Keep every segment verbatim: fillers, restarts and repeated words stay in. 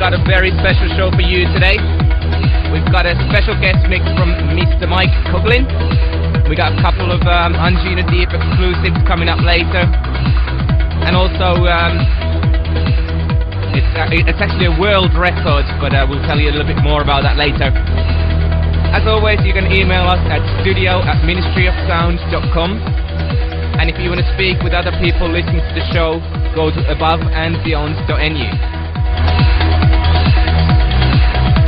got a very special show for you today. We've got a special guest mix from Mister Mike Koglin. We got a couple of um, Anjunadeep exclusives coming up later. And also, um, it's, uh, it's actually a world record, but uh, we'll tell you a little bit more about that later. As always, you can email us at studio at ministry of sound dot com. And if you want to speak with other people listening to the show, go to above and beyond dot n u.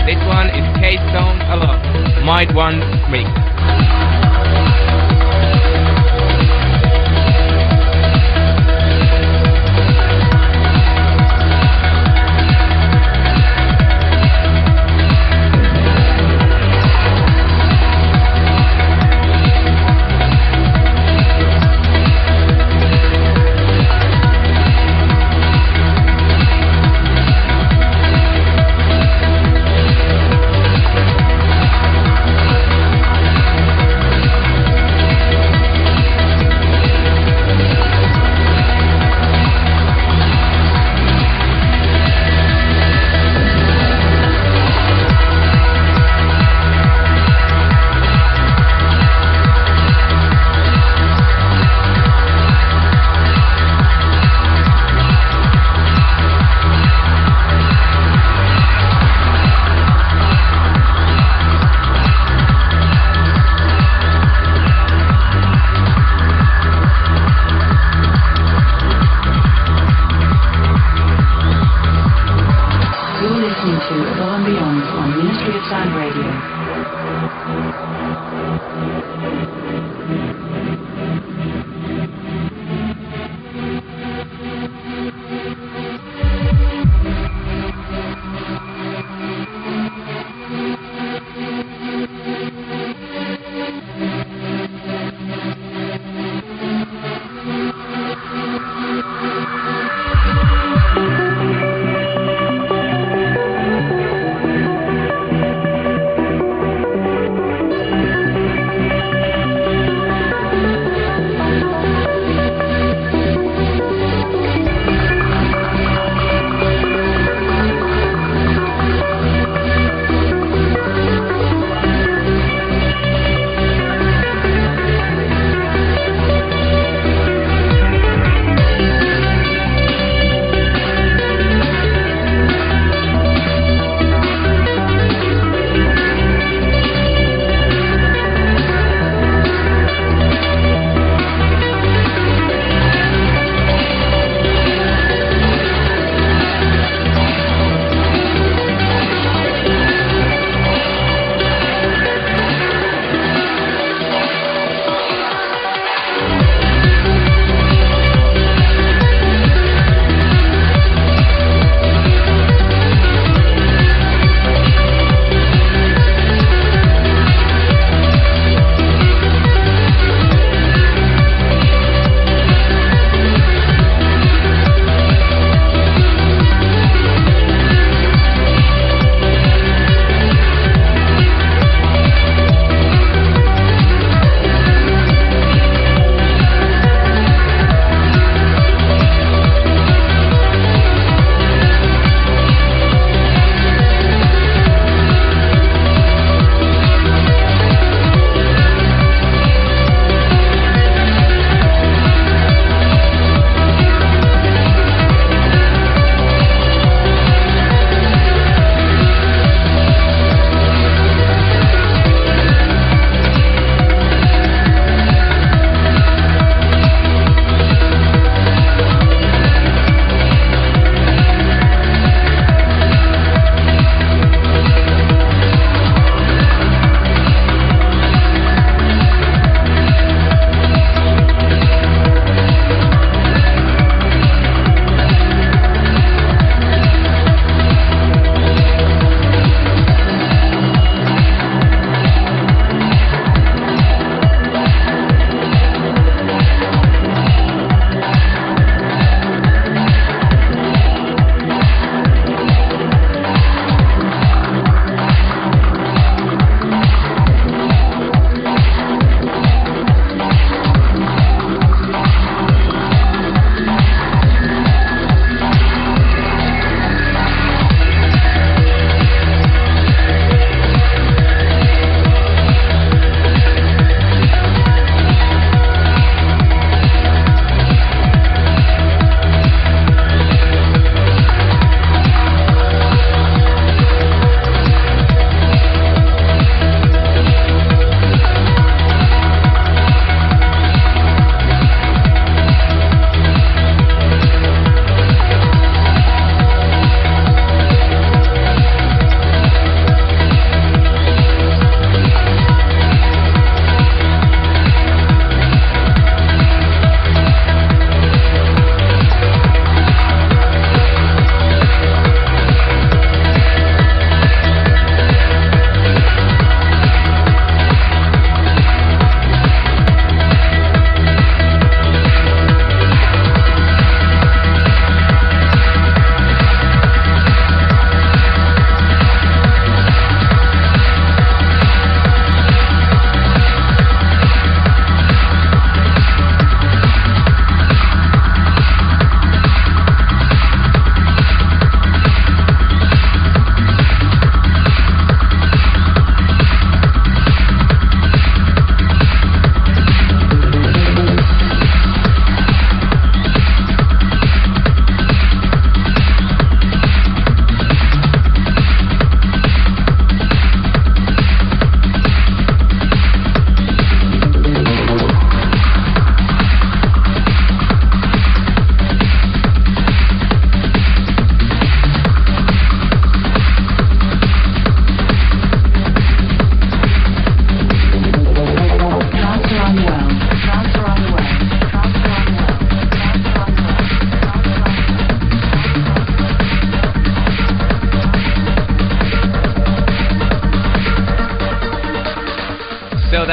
This one is Kay Stone alone, Mind One Mix.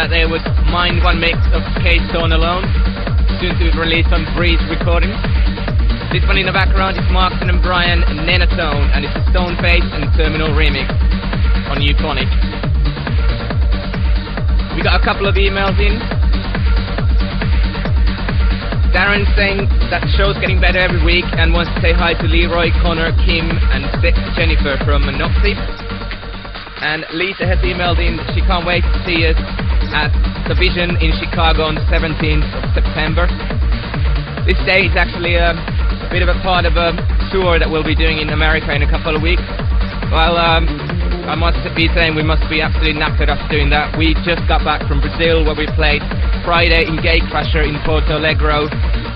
that they would mind one mix of Kay Stone alone, soon to be released on Breeze Recordings. This one in the background is Marksun and Brian, Nanotone, and it's a Stoneface and Terminal remix on Euphonic. We got a couple of emails in. Darren saying that the show's getting better every week and wants to say hi to Leroy, Connor, Kim, and Jennifer from Noxy. And Lisa has emailed in, she can't wait to see us at The Vision in Chicago on the seventeenth of September. This day is actually a, a bit of a part of a tour that we'll be doing in America in a couple of weeks. Well, um, I must be saying we must be absolutely knackered after doing that. We just got back from Brazil where we played Friday in Gate Crusher in Porto Alegre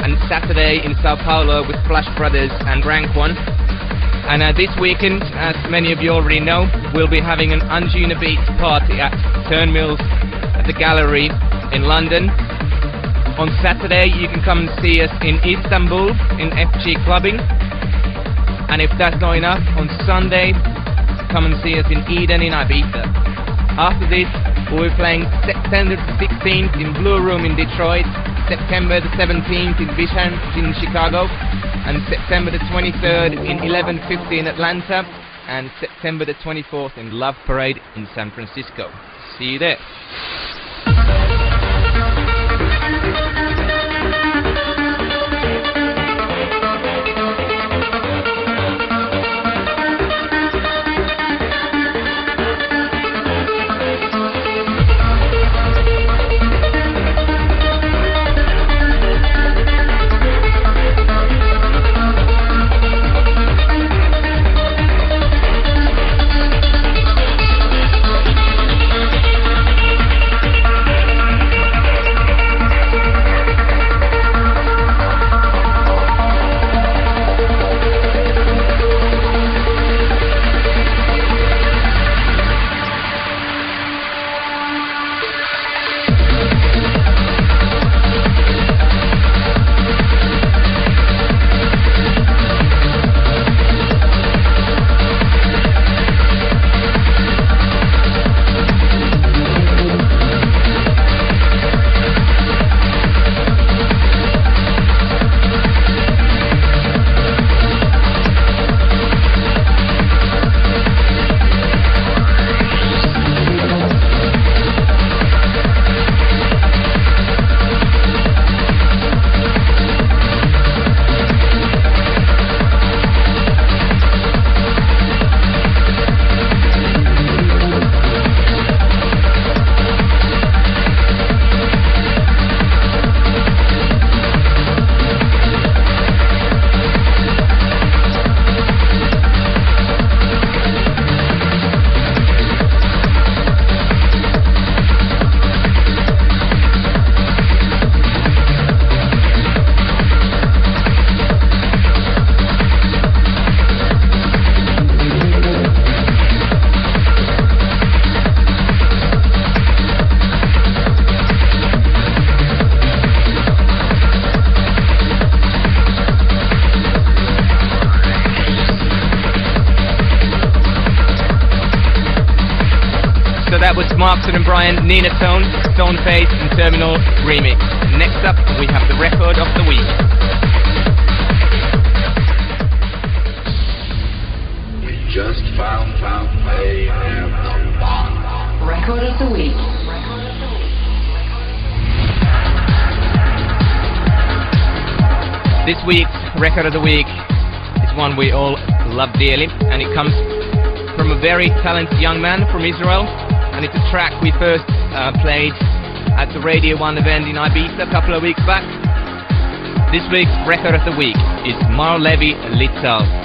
and Saturday in Sao Paulo with Flash Brothers and Rank one. And uh, this weekend, as many of you already know, we'll be having an Anjuna Beach party at Turnmills at the Gallery in London. On Saturday, you can come and see us in Istanbul in F G Clubbing. And if that's not enough, on Sunday, come and see us in Eden in Ibiza. After this, we'll be playing September sixteenth in Blue Room in Detroit, September the seventeenth in Bishop in Chicago, and September the twenty-third in eleven fifty in Atlanta, and September the twenty-fourth in Love Parade in San Francisco. See you there. Marksun and Brian, Nanotone, Stoneface and Terminal remix. And next up, we have the record of the week. We just found out they have the bomb. Record of the week. This week's record of the week is one we all love dearly, and it comes from a very talented young man from Israel. And it's a track we first uh, played at the Radio one event in Ibiza a couple of weeks back. This week's record of the week is Maor Levi Litzal.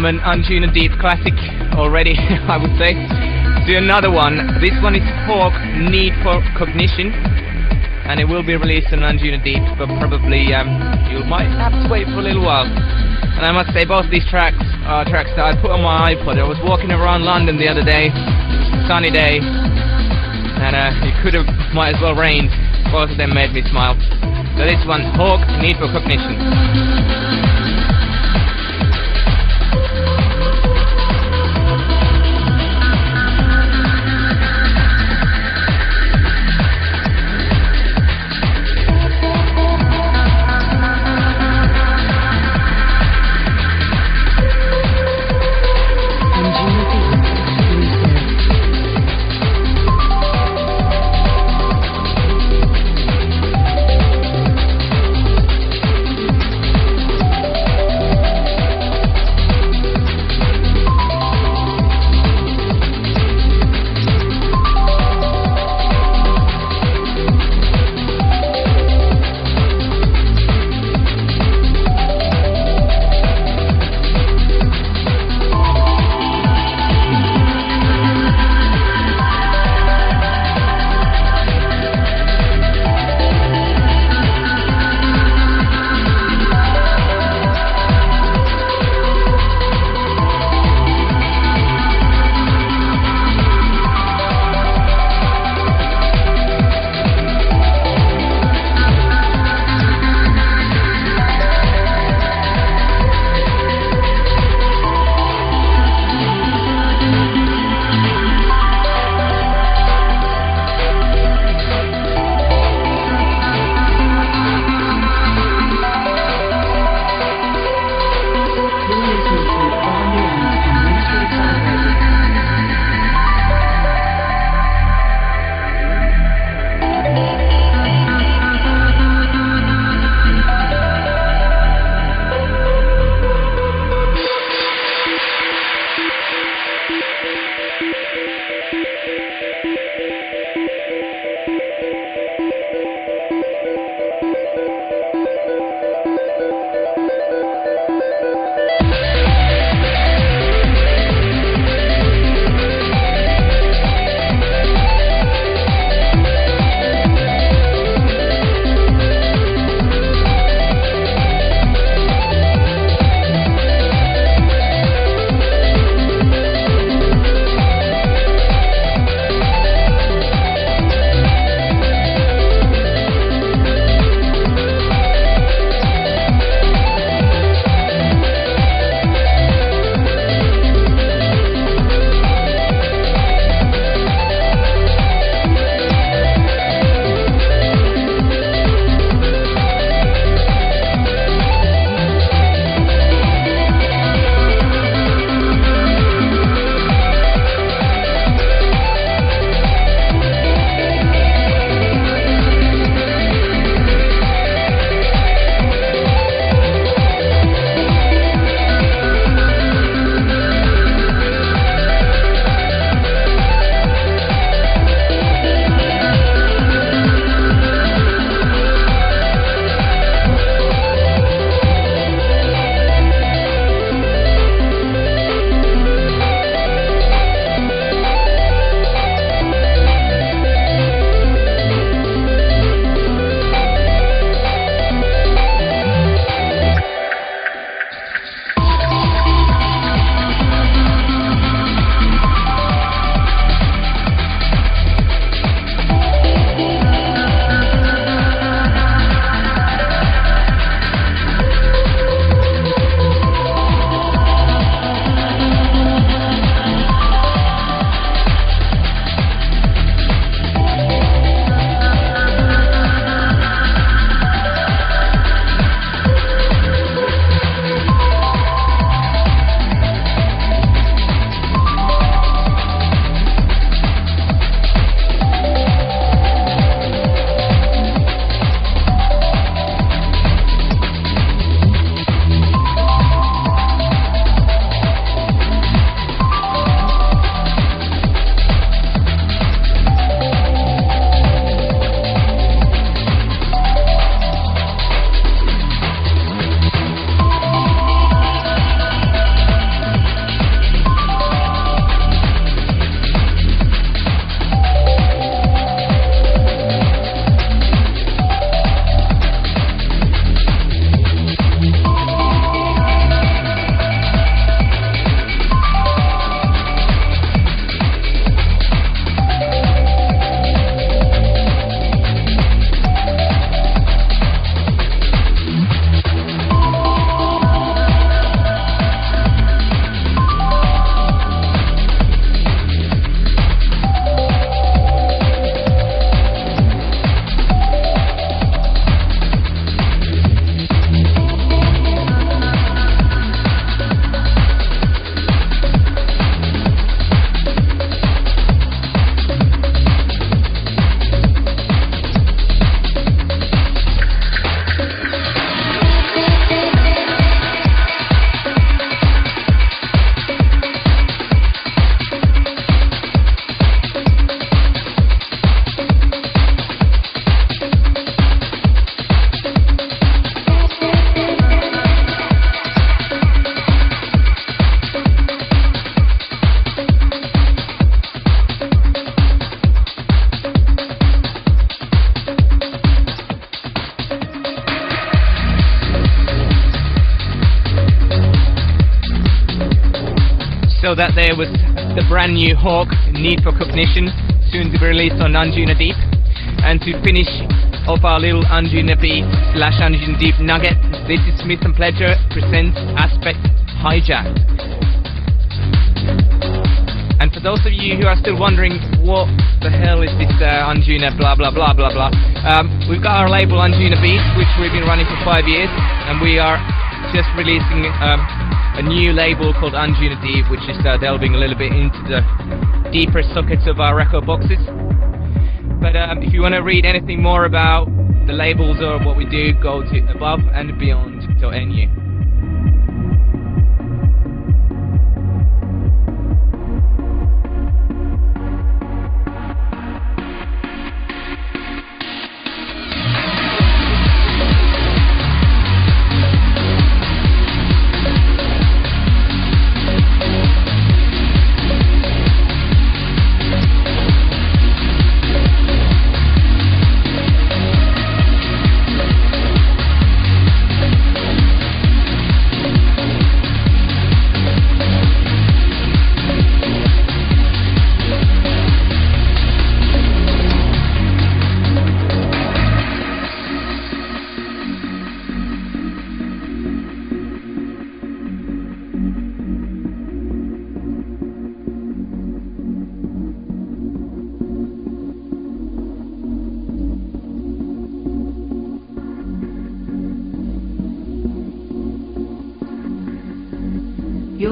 from an Anjunadeep classic already, I would say, to another one. This one is Hawk, Need for Cognition, and it will be released on Anjunadeep, but probably um, you might have to wait for a little while. And I must say, both these tracks are tracks that I put on my iPod. I was walking around London the other day, sunny day, and uh, it could have might as well rained. Both of them made me smile. So this one's Hawk, Need for Cognition. So that there was the brand new Hawk, Need for Cognition, soon to be released on Anjunadeep. And to finish off our little Anjunabeats slash Anjunadeep nugget, this is Smith and Pledger presents Aspect Hijacked. And for those of you who are still wondering what the hell is this uh, Anjuna blah blah blah blah blah, um, we've got our label Anjuna Beats, which we've been running for five years, and we are just releasing um, a new label called Anjunadeep, which is uh, delving a little bit into the deeper sockets of our record boxes. But um, if you want to read anything more about the labels or what we do, go to above and beyond dot n u.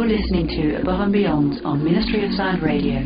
Listening to Above and Beyond on Ministry of Sound Radio.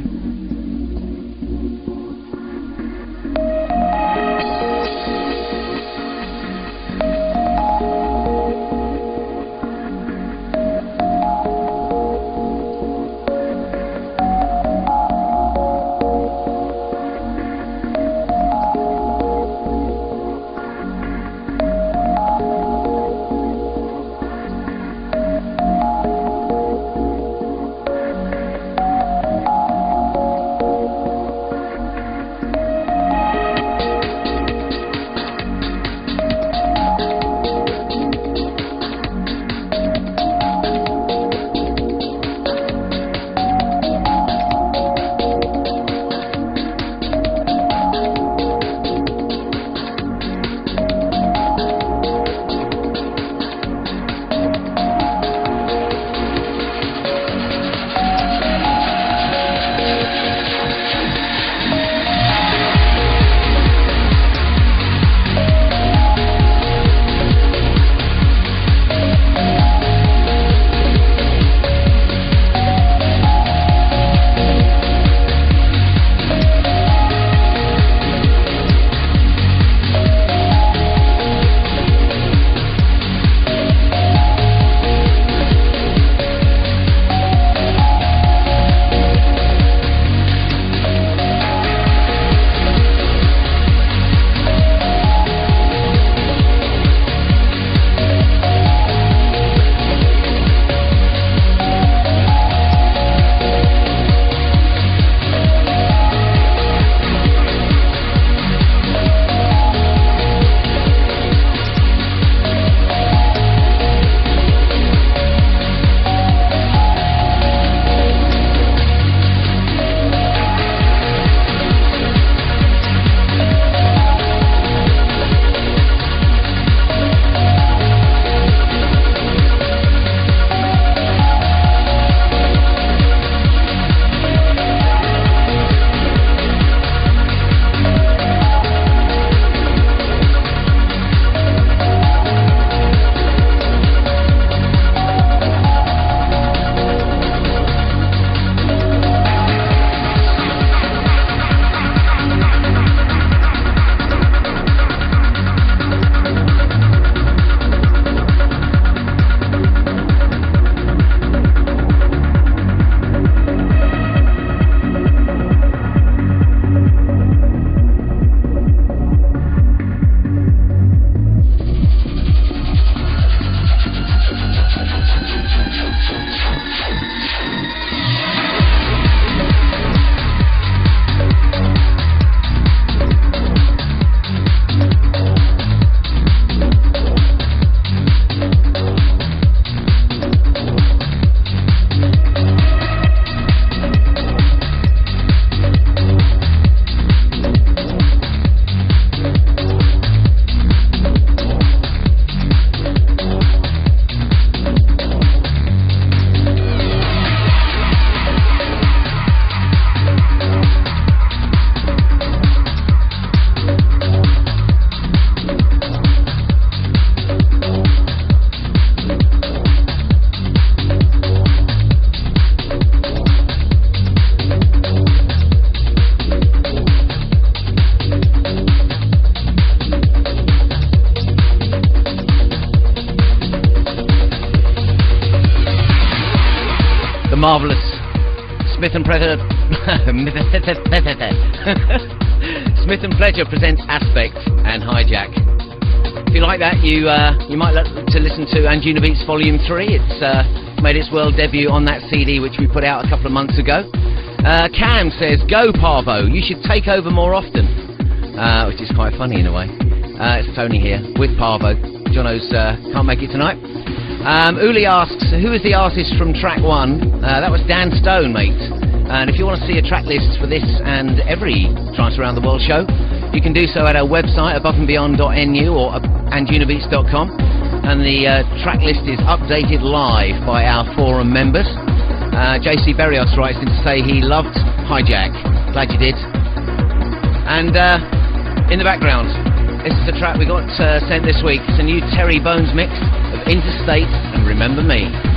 Smith and Pleasure Smith and Pleasure presents Aspect and Hijack. If you like that, you uh, you might like to listen to Anjunabeats Volume Three. It's uh, made its world debut on that C D which we put out a couple of months ago. Uh, Cam says, "Go Parvo, you should take over more often," uh, which is quite funny in a way. Uh, it's Tony here with Parvo. Jono's uh, can't make it tonight. Um, Uli asks, who is the artist from track one? Uh, that was Dan Stone, mate. And if you want to see a track list for this and every Trance Around the World show, you can do so at our website, above and beyond dot n u or anjunabeats dot com. And the uh, track list is updated live by our forum members. Uh, J C Berrios writes in to say he loved Hijack. Glad you did. And uh, in the background... this is the track we got uh, sent this week. It's a new Terry Bones mix of Interstate and Remember Me. Hey.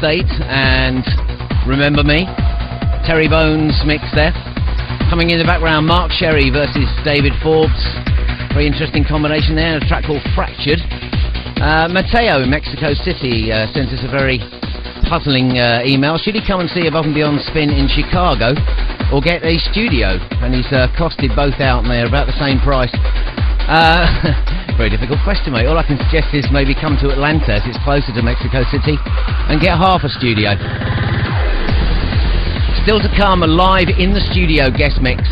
State and Remember Me. Terry Bones mix there. Coming in the background, Mark Sherry versus David Forbes. Very interesting combination there. A track called Fractured. Uh, Mateo in Mexico City uh, sends us a very puzzling uh, email. Should he come and see Above and Beyond spin in Chicago or get a studio? And he's uh, costed both out and they're about the same price. Uh, very difficult question, mate. All I can suggest is maybe come to Atlanta, as it's closer to Mexico City, and get half a studio. Still to come, a live in the studio guest mix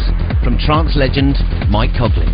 from trance legend Mike Koglin.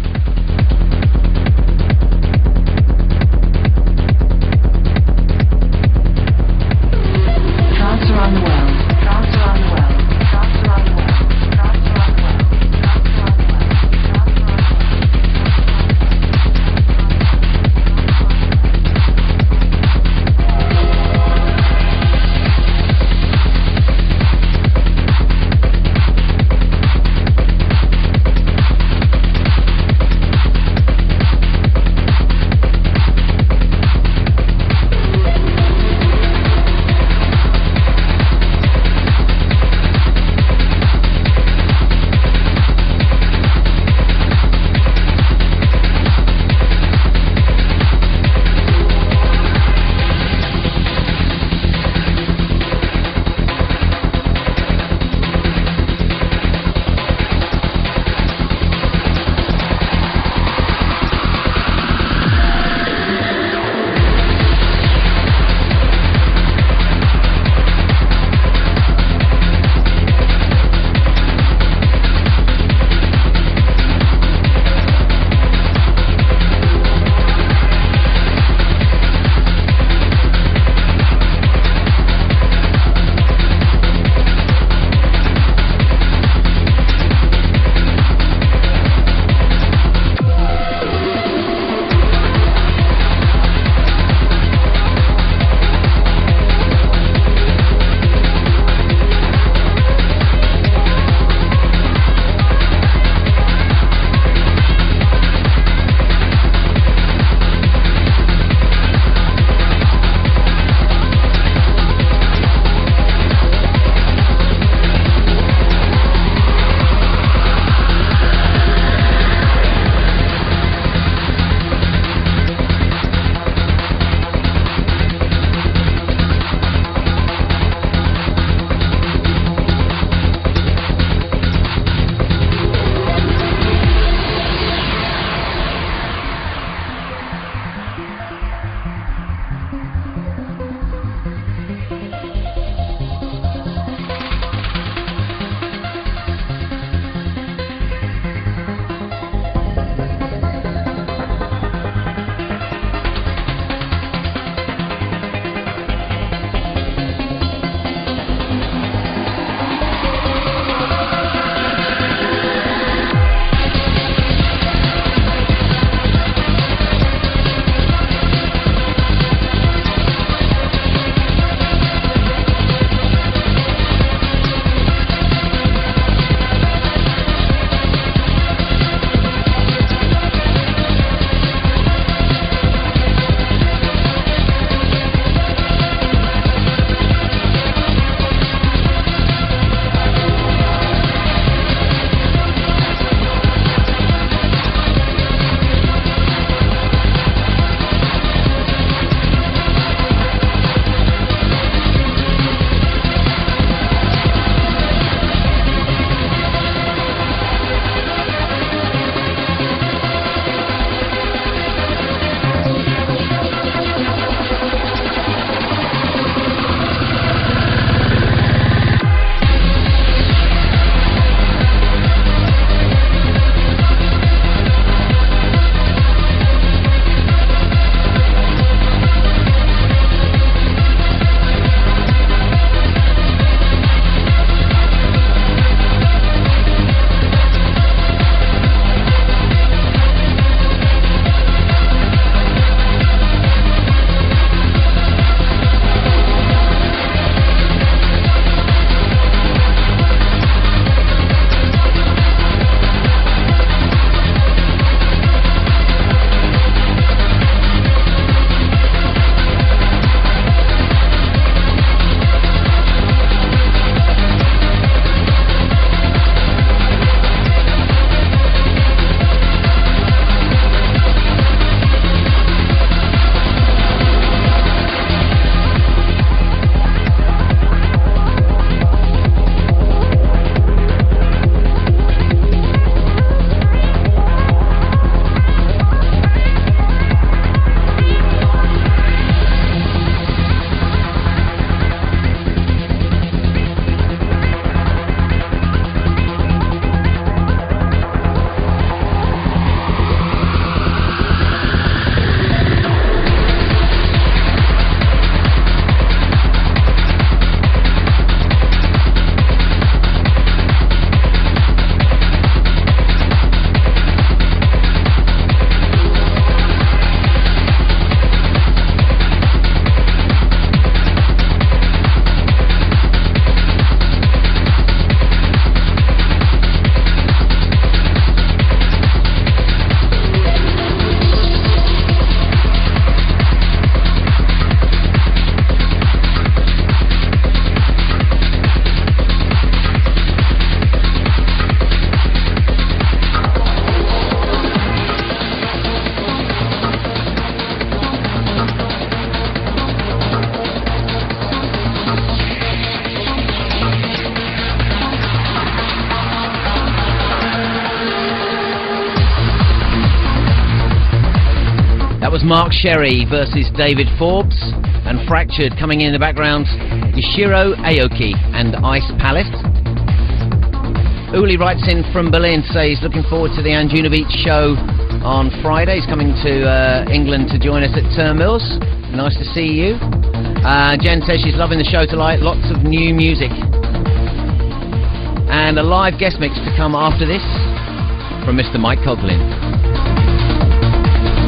Mark Sherry versus David Forbes, and Fractured coming in the background, Yoshiro Aoki and Ice Palace. Uli writes in from Berlin, says looking forward to the Anjunabeats show on Friday. He's coming to uh, England to join us at Turnmills. Nice to see you. Uh, Jen says she's loving the show tonight, lots of new music. And a live guest mix to come after this from Mister Mike Koglin. Thank you.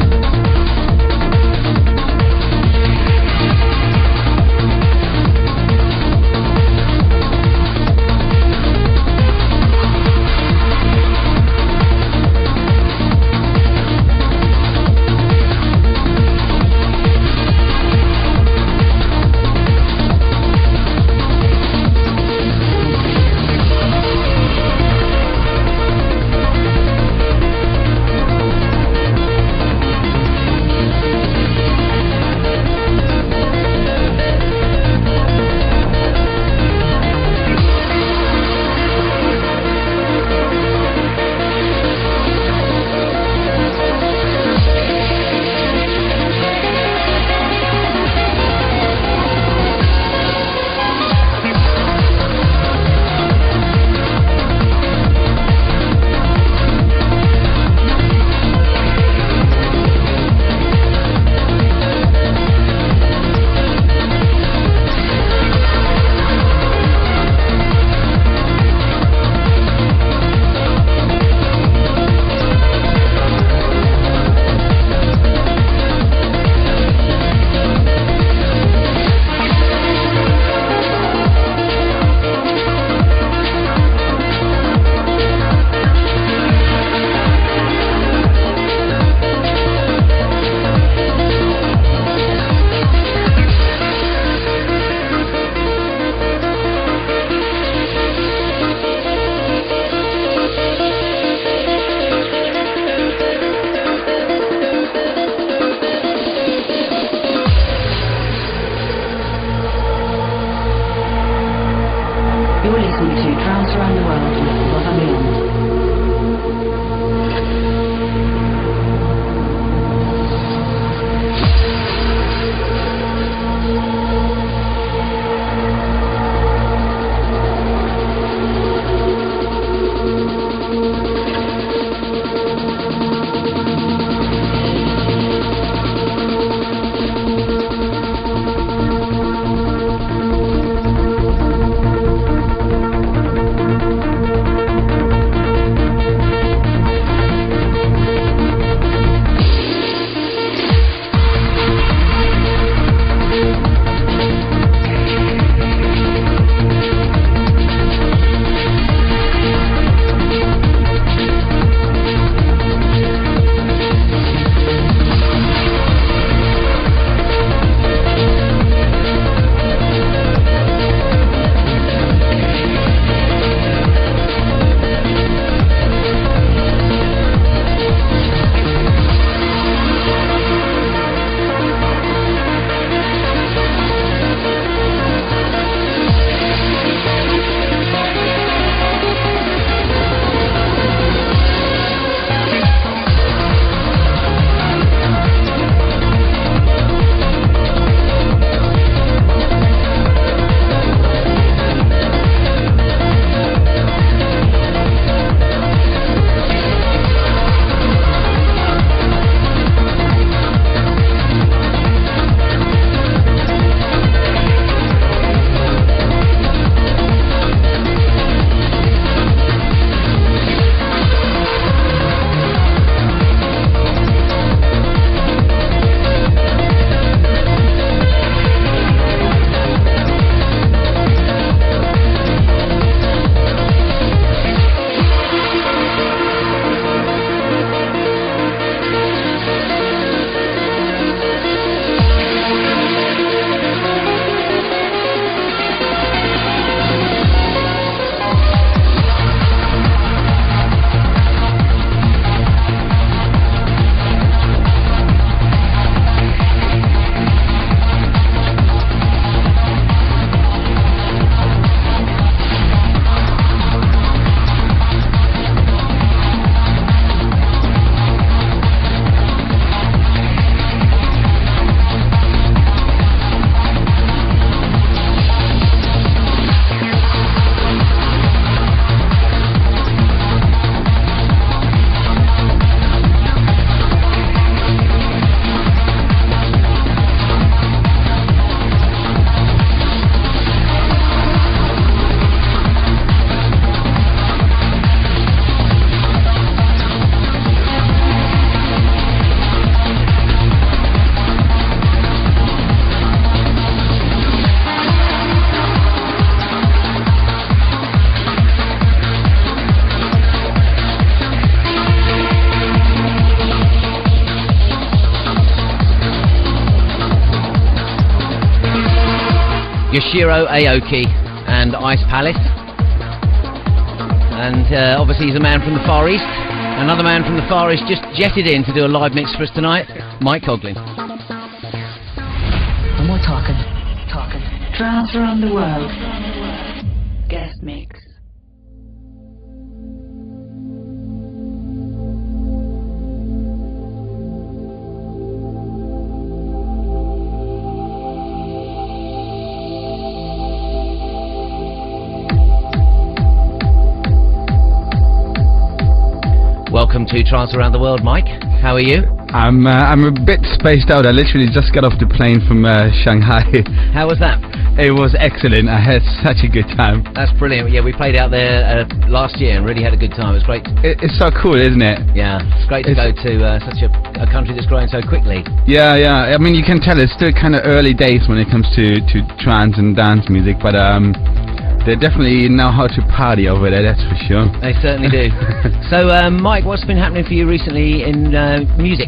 Yoshiro Aoki and Ice Palace. And uh, obviously he's a man from the Far East. Another man from the Far East just jetted in to do a live mix for us tonight, Mike Koglin. And we're talking, talking. Trance Around the World. Guest mix. Welcome to Trance Around the World, Mike. How are you? I'm uh, I'm a bit spaced out. I literally just got off the plane from uh, Shanghai. How was that? It was excellent. I had such a good time. That's brilliant. Yeah, we played out there uh, last year and really had a good time. It was great. It, it's so cool, isn't it? Yeah, it's great to it's go to uh, such a, a country that's growing so quickly. Yeah, yeah. I mean, you can tell it's still kind of early days when it comes to, to trance and dance music, but... um. They definitely know how to party over there, that's for sure. They certainly do. So, um, Mike, what's been happening for you recently in uh, music?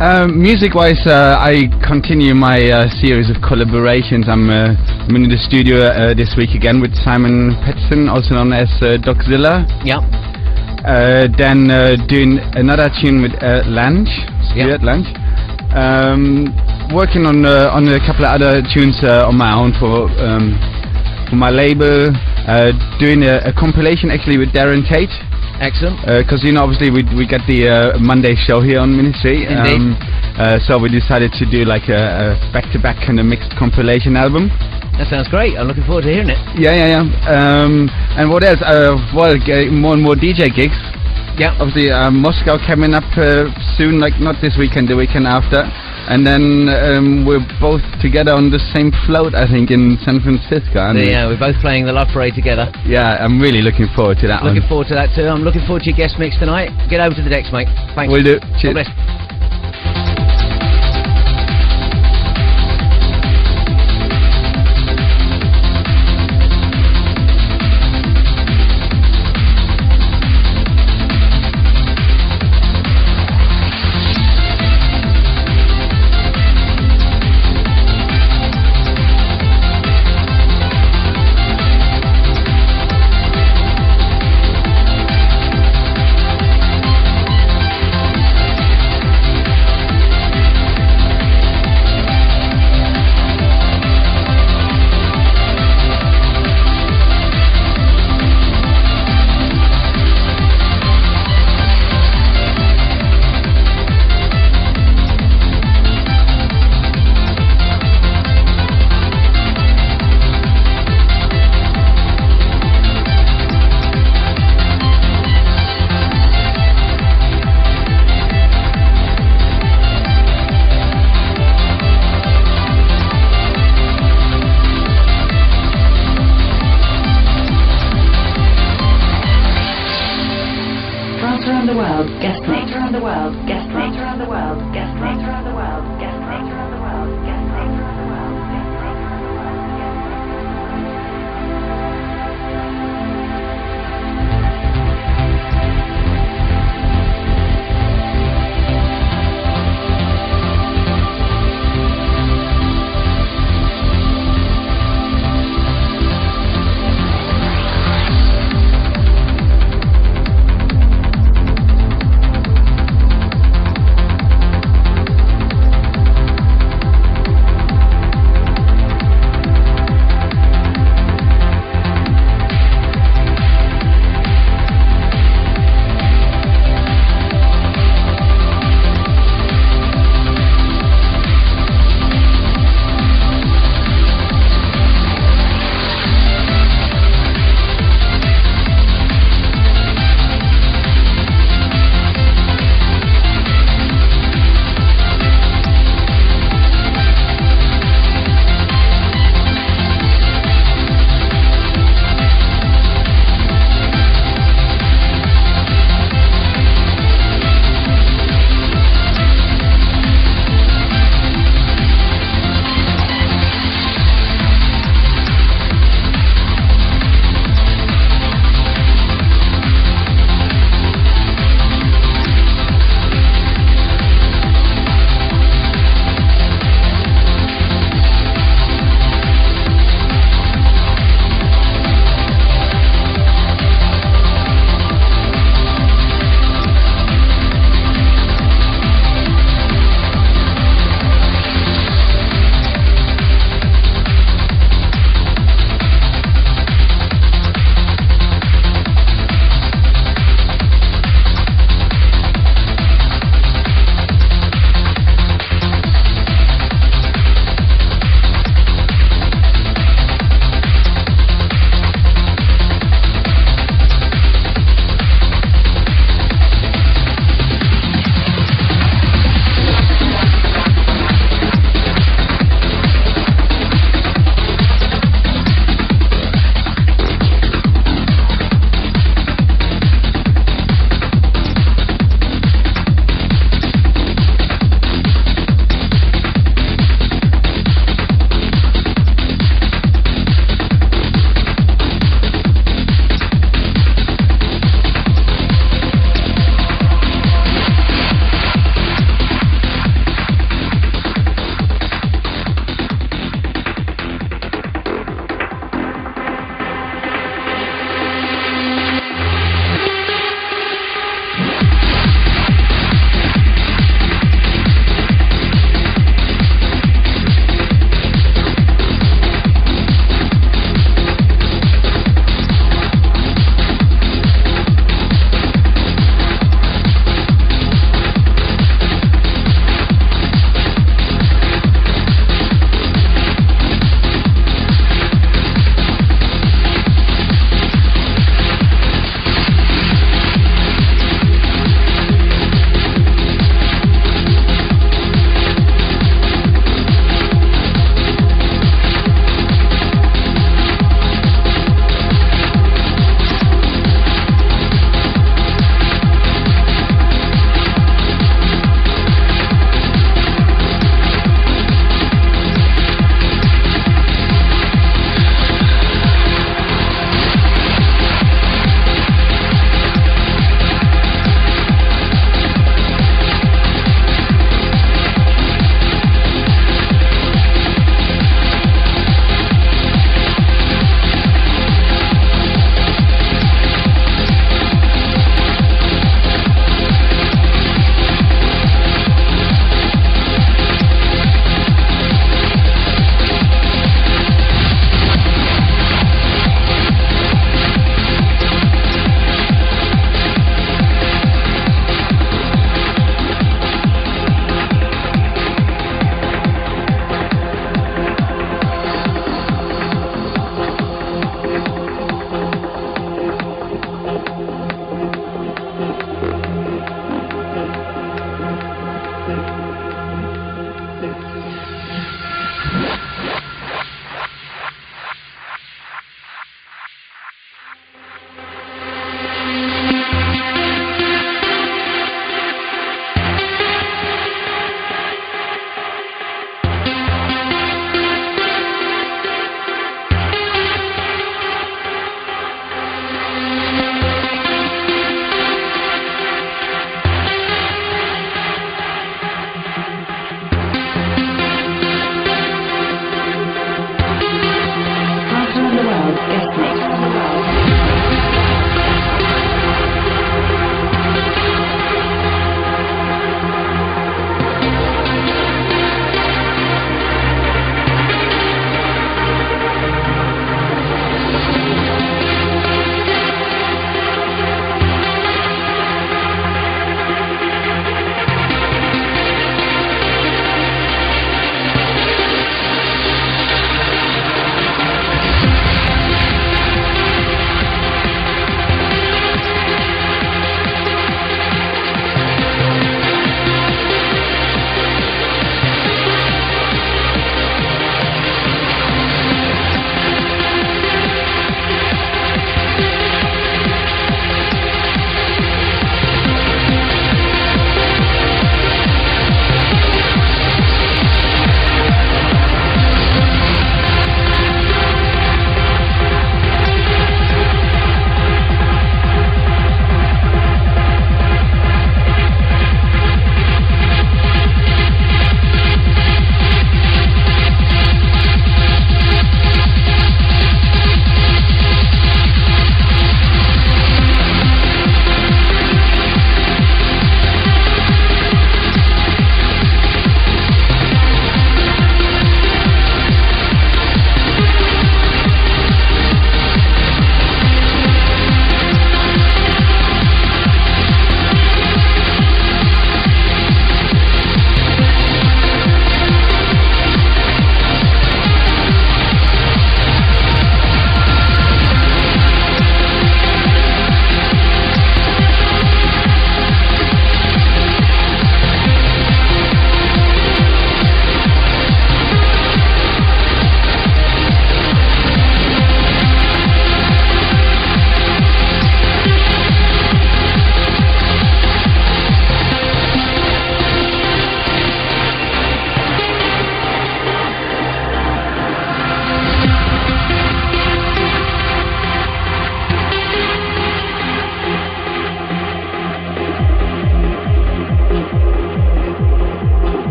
Um, Music-wise, uh, I continue my uh, series of collaborations. I'm, uh, I'm in the studio uh, this week again with Simon Petson, also known as uh, Doczilla. Yeah. Uh, then uh, doing another tune with uh, Lange, Stuart yep. Lange. Um, working on uh, on a couple of other tunes uh, on my own for. Um, For my label, uh, doing a, a compilation actually with Darren Tate. Excellent. Because uh, you know, obviously we we get the uh, Monday show here on Ministry. Indeed. Um, uh, so we decided to do like a back-to-back kind of mixed compilation album. That sounds great. I'm looking forward to hearing it. Yeah, yeah, yeah. Um, and what else? Uh, well, uh, more and more D J gigs. Yeah. Obviously, uh, Moscow coming up uh, soon. Like not this weekend, the weekend after. And then um, we're both together on the same float, I think, in San Francisco. Aren't we? Yeah, we're both playing the Love Parade together. Yeah, I'm really looking forward to that one. Looking forward to that too. I'm looking forward to your guest mix tonight. Get over to the decks, mate. Thanks. Will do. Cheers. God bless.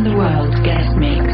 Around the World guest mix.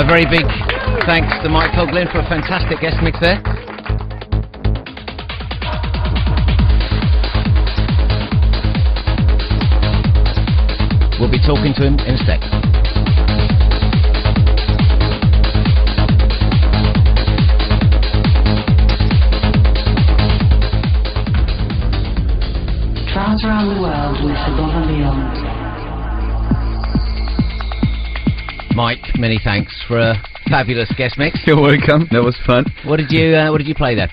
A very big thanks to Mike Koglin for a fantastic guest mix there. We'll be talking to him in a sec. Trance Around the World with Above and Beyond. Mike, many thanks for a fabulous guest mix. You're welcome. That was fun. What did you uh, What did you play there?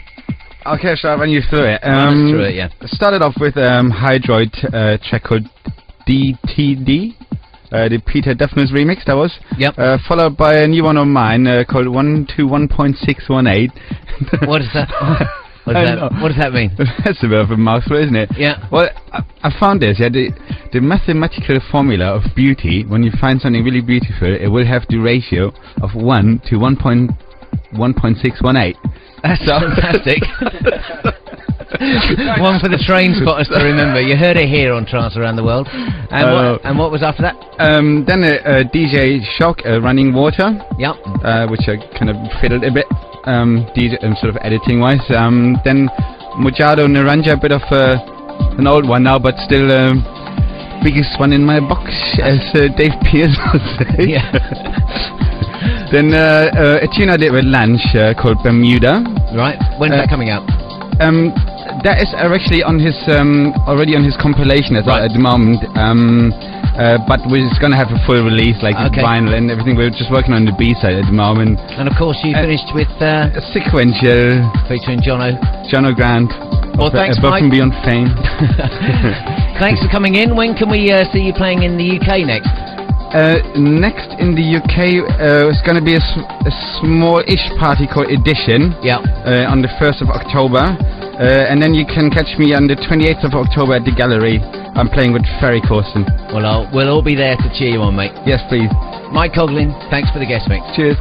Okay, so I'll run you through it. Um, run us through it, yeah. Started off with um, Hydroid, uh, track called D T D, uh, the Peter Duffner's remix. That was. Yep. Uh, followed by a new one of mine uh, called one two one point six one eight. What is that? What does, that, what does that mean? That's a bit of a mouthful, isn't it? Yeah. Well, I, I found this, yeah, the, the mathematical formula of beauty, when you find something really beautiful, it will have the ratio of one to one point six one eight. That's so fantastic. One for the train spotters to remember. You heard it here on Trance Around the World. And, uh, what, and what was after that? Um, then uh, uh, D J Shock, uh, Running Water. Yep. Uh, which I kind of fiddled a bit, um, D J, um, sort of editing-wise. Um, then Mojado Naranja, a bit of uh, an old one now, but still the um, biggest one in my box, as uh, Dave Pierce would say. Yeah. Then uh, uh, a tune I did with Lange uh, called Bermuda. Right. When's uh, that coming out? Um, that is actually on his um, already on his compilation at, right. at the moment. Um, uh, but we're just gonna have a full release, like okay. vinyl and everything. We're just working on the B side at the moment. And of course, you uh, finished with uh, Sequential featuring Jono. Jono Grant. Well, thanks, Above Mike. And Beyond fame. Thanks for coming in. When can we uh, see you playing in the U K next? Uh, next in the U K uh, is going to be a, a small-ish party called Edition. Yeah. Uh, on the first of October, uh, and then you can catch me on the twenty-eighth of October at the gallery. I'm playing with Ferry Corsten. Well, I'll, we'll all be there to cheer you on, mate. Yes, please. Mike Koglin, thanks for the guest mix. Cheers.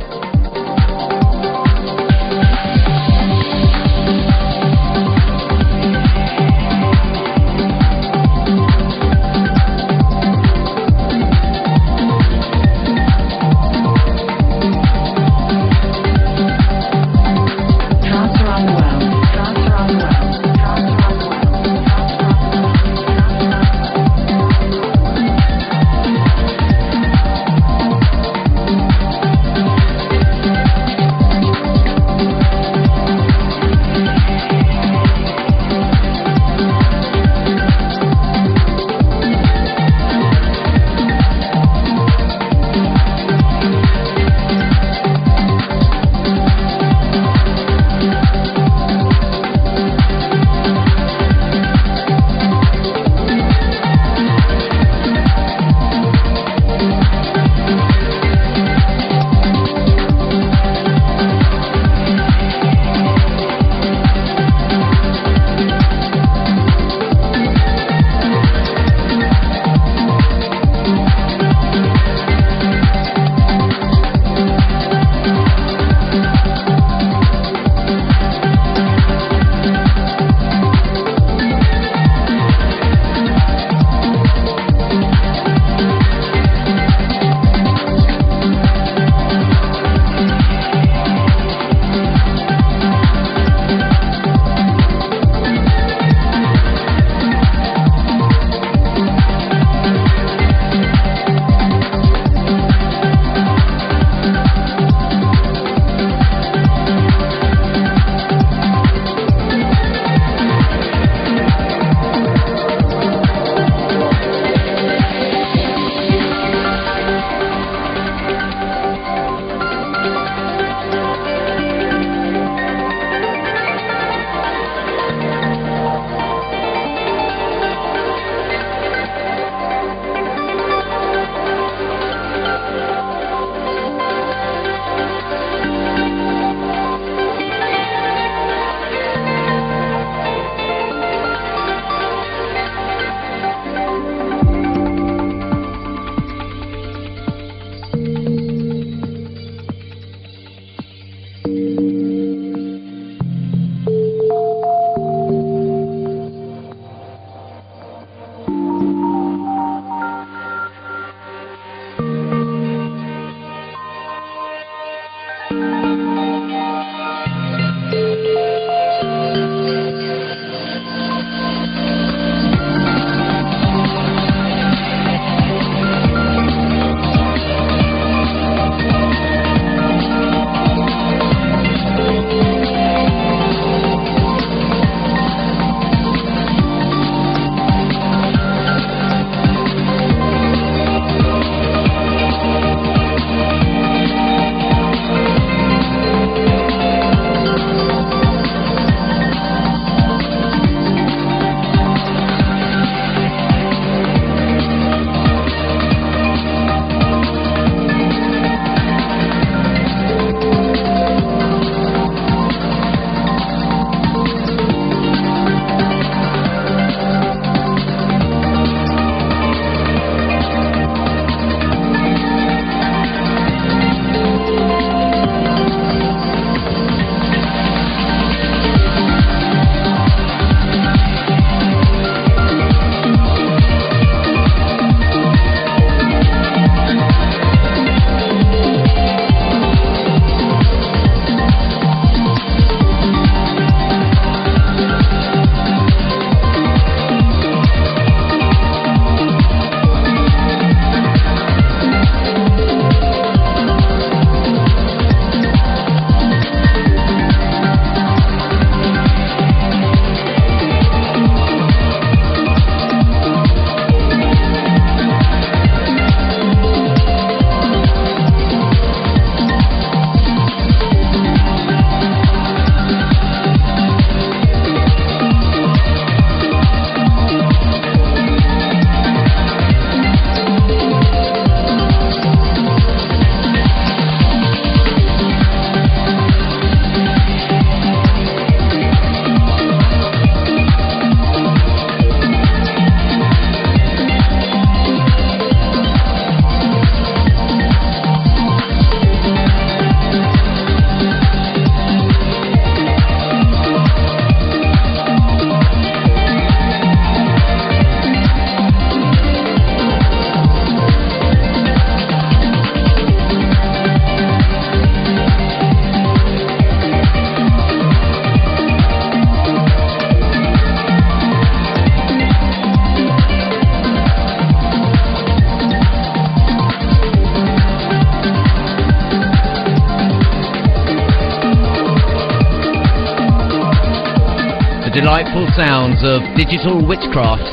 delightful sounds of digital witchcraft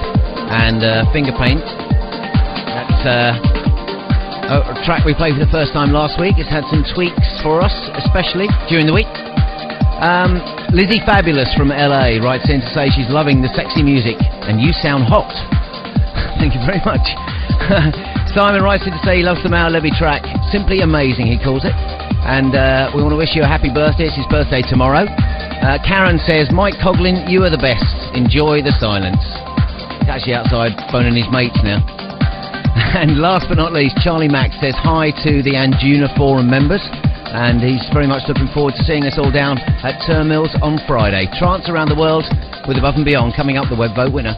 and uh, finger paint. That's uh, a track we played for the first time last week. It's had some tweaks for us, especially during the week. Um, Lizzie Fabulous from L A writes in to say she's loving the sexy music and you sound hot. Thank you very much. Simon writes in to say he loves the Maor Levi track. Simply amazing, he calls it. And uh, we want to wish you a happy birthday. It's his birthday tomorrow. Uh, Karen says, Mike Koglin, you are the best. Enjoy the silence. He's actually outside phoning his mates now. And last but not least, Charlie Max says hi to the Anjuna Forum members. And he's very much looking forward to seeing us all down at Turnmills on Friday. Trance Around the World with Above and Beyond coming up, the web vote winner.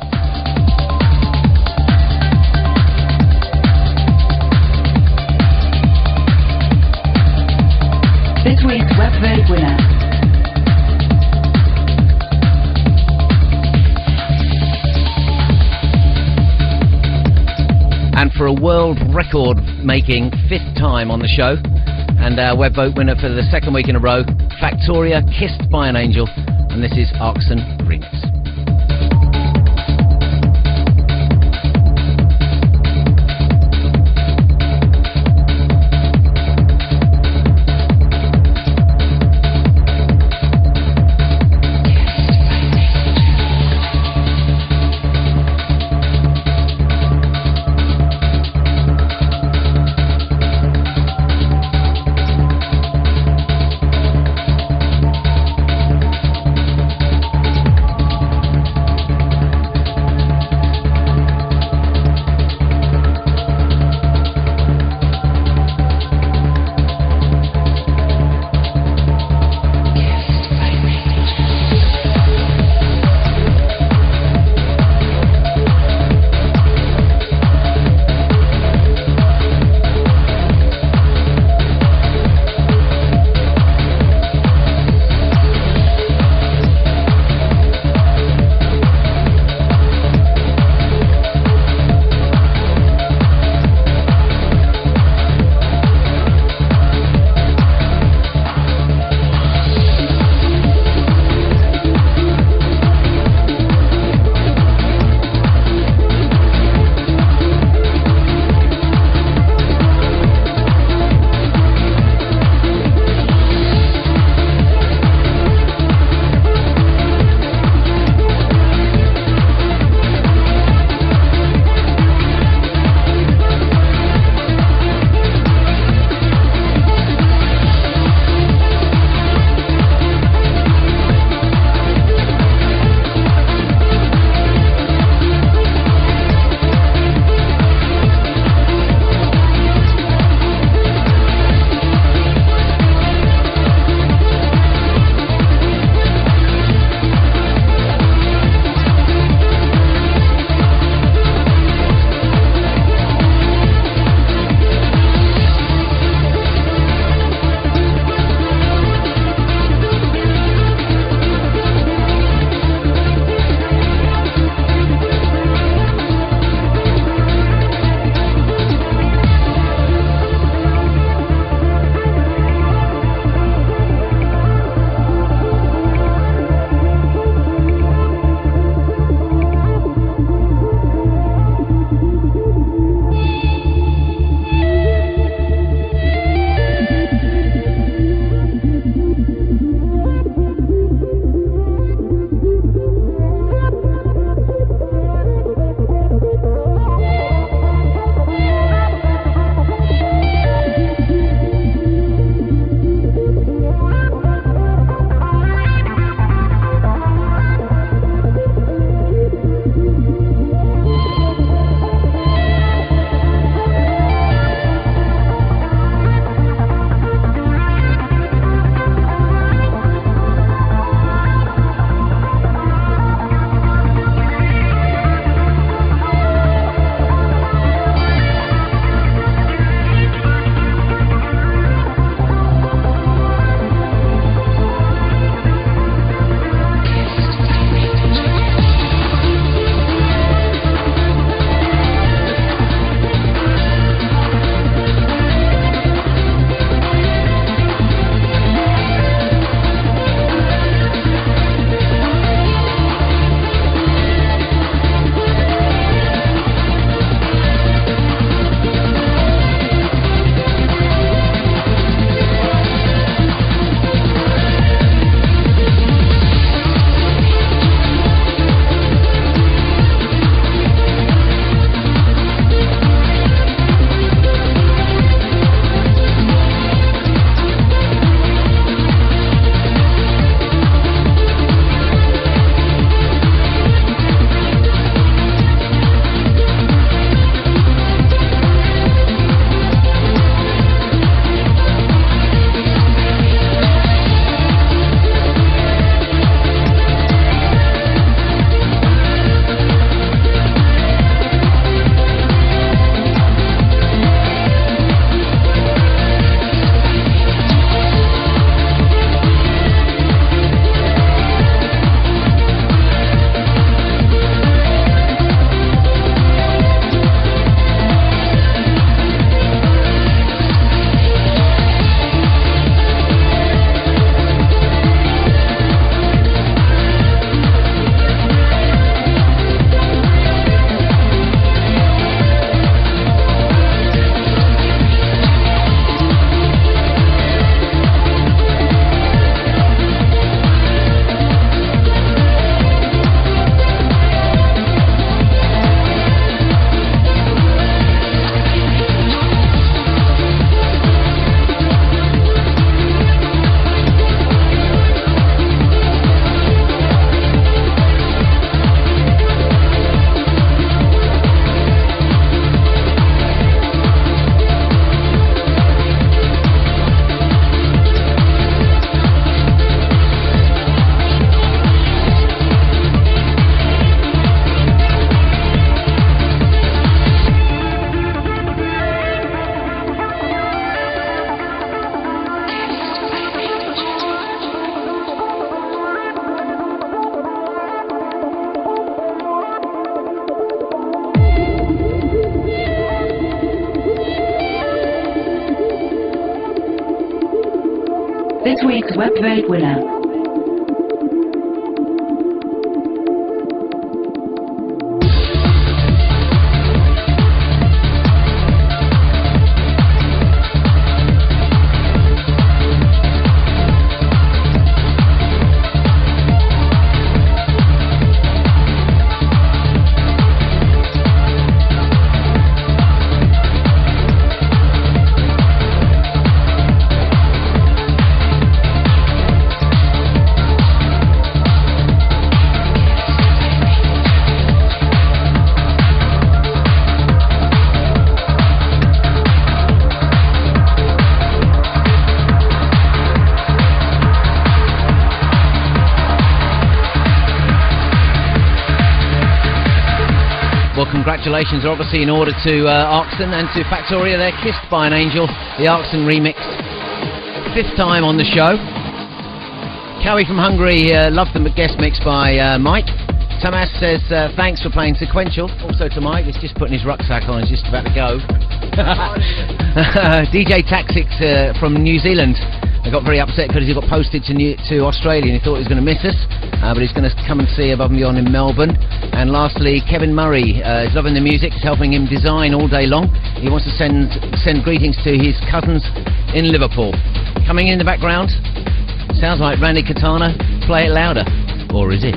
This week's web vote winner. And for a world record making fifth time on the show, and our web vote winner for the second week in a row, Factoria, Kissed by an Angel, and this is Arksun Remix. this week's WebRaid winner. Congratulations are obviously in order to uh, Arksun and to Factoria. They're Kissed by an Angel, the Arksun remix, fifth time on the show. Cowie from Hungary uh, loved the guest mix by uh, Mike. Tamas says uh, thanks for playing Sequential, also to Mike. He's just putting his rucksack on, he's just about to go. D J Tactics uh, from New Zealand, they got very upset because he got posted to, New- to Australia and he thought he was going to miss us. Uh, but he's going to come and see Above and Beyond in Melbourne. And lastly, Kevin Murray uh, is loving the music. It's helping him design all day long. He wants to send send greetings to his cousins in Liverpool. Coming in the background, sounds like Randy Katana. Play It Louder. Or is it?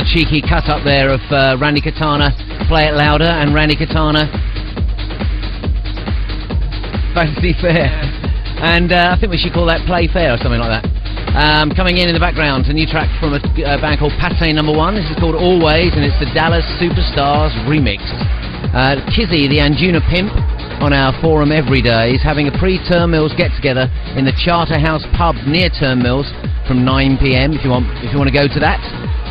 rather cheeky cut-up there of uh, Randy Katana, Play It Louder, and Randy Katana, Fancy Fair. And uh, I think we should call that Play Fair or something like that. Um, coming in in the background, a new track from a, a band called Paté Number One. This is called Always, and it's the Dallas Superstars remix. Uh, Kizzy, the Anjuna Pimp, on our forum every day, is having a pre-Turnmills get-together in the Charterhouse pub near Turnmills from nine p m if you want if you want to go to that,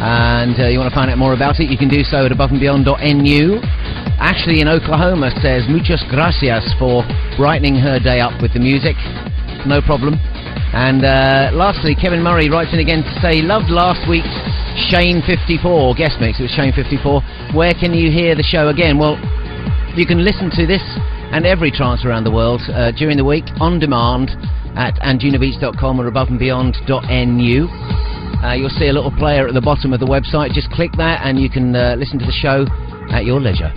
and uh, you want to find out more about it, you can do so at above and beyond dot n u. Ashley in Oklahoma says muchas gracias for brightening her day up with the music. No problem. And uh, lastly, Kevin Murray writes in again to say, loved last week's Shane fifty-four guest mix. It was Shane fifty-four. Where can you hear the show again? Well, you can listen to this and every Trance Around the World uh, during the week on demand at anjuna beats dot com or above and beyond dot n u. Uh, you'll see a little player at the bottom of the website. Just click that and you can uh, listen to the show at your leisure.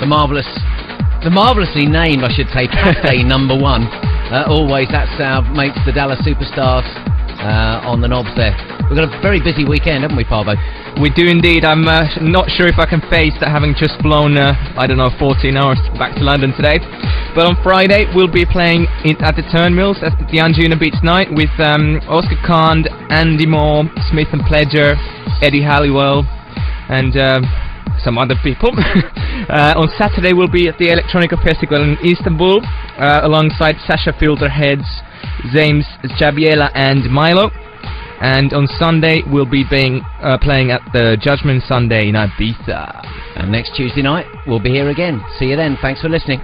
The marvellous, the marvellously named, I should say, Birthday Number One. Uh, always, that's our mates, the Dallas Superstars, uh, on the knobs there. We've got a very busy weekend, haven't we, Parvo? We do indeed. I'm uh, not sure if I can face that, having just flown, uh, I don't know, fourteen hours back to London today. But on Friday, we'll be playing it at the Turnmills at the Anjuna Beach night with um, Oscar Kand, Andy Moore, Smith and Pledger, Eddie Halliwell, and um, some other people. Uh, on Saturday, we'll be at the Electronica Festival in Istanbul, uh, alongside Sasha Filterheads, James Jabiela, and Milo. And on Sunday, we'll be being, uh, playing at the Judgment Sunday in Ibiza. And next Tuesday night, we'll be here again. See you then. Thanks for listening.